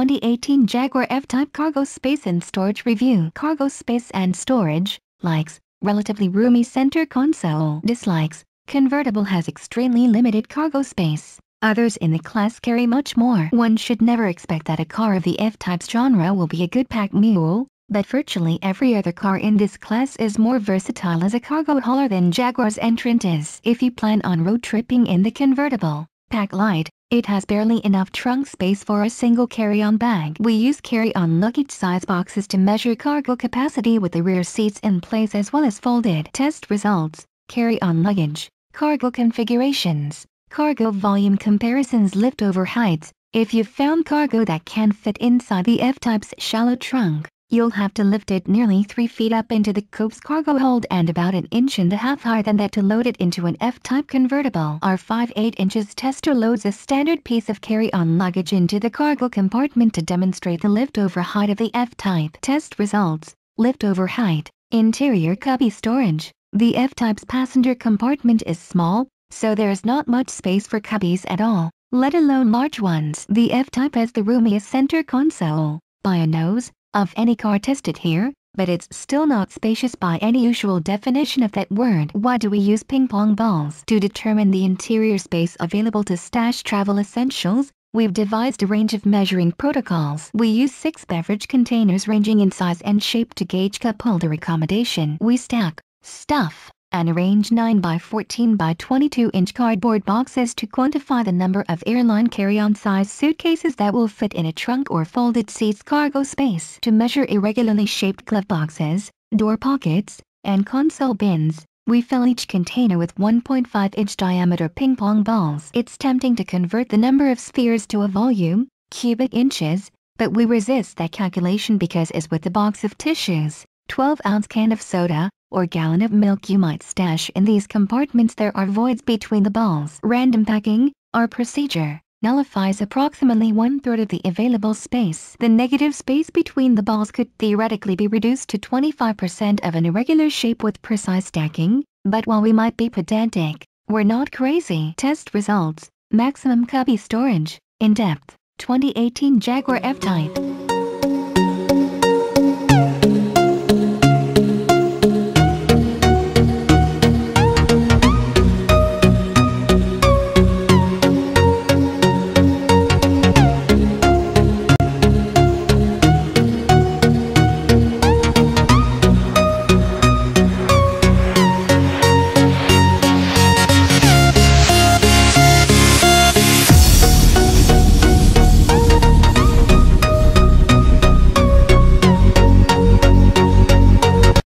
2018 Jaguar F-Type Cargo Space and Storage Review. Cargo space and storage, likes, relatively roomy center console. Dislikes, convertible has extremely limited cargo space. Others in the class carry much more. One should never expect that a car of the F-Type's genre will be a good pack mule, but virtually every other car in this class is more versatile as a cargo hauler than Jaguar's entrant is. If you plan on road tripping in the convertible, pack light, it has barely enough trunk space for a single carry-on bag. We use carry-on luggage size boxes to measure cargo capacity with the rear seats in place as well as folded. Test results, carry-on luggage, cargo configurations, cargo volume comparisons, liftover heights. If you've found cargo that can fit inside the F-Type's shallow trunk, you'll have to lift it nearly 3 feet up into the coupe's cargo hold and about 1.5 inches higher than that to load it into an F-Type convertible. Our 5/8 inches tester loads a standard piece of carry-on luggage into the cargo compartment to demonstrate the liftover height of the F-Type. Test results, liftover height, interior cubby storage. The F-Type's passenger compartment is small, so there's not much space for cubbies at all, let alone large ones. The F-Type has the roomiest center console, by a nose, of any car tested here, but it's still not spacious by any usual definition of that word. Why do we use ping pong balls? To determine the interior space available to stash travel essentials, we've devised a range of measuring protocols. We use 6 beverage containers ranging in size and shape to gauge cup holder accommodation. We stack, stuff, and arrange 9 by 14 by 22 inch cardboard boxes to quantify the number of airline carry-on size suitcases that will fit in a trunk or folded seats cargo space. To measure irregularly shaped glove boxes, door pockets, and console bins, we fill each container with 1.5-inch diameter ping pong balls. It's tempting to convert the number of spheres to a volume, cubic inches, but we resist that calculation because as with the box of tissues, 12-ounce can of soda, or gallon of milk you might stash in these compartments, there are voids between the balls. Random packing, our procedure, nullifies approximately 1/3 of the available space. The negative space between the balls could theoretically be reduced to 25% of an irregular shape with precise stacking, but while we might be pedantic, we're not crazy. Test results, maximum cubby storage, in depth, 2018 Jaguar F-Type.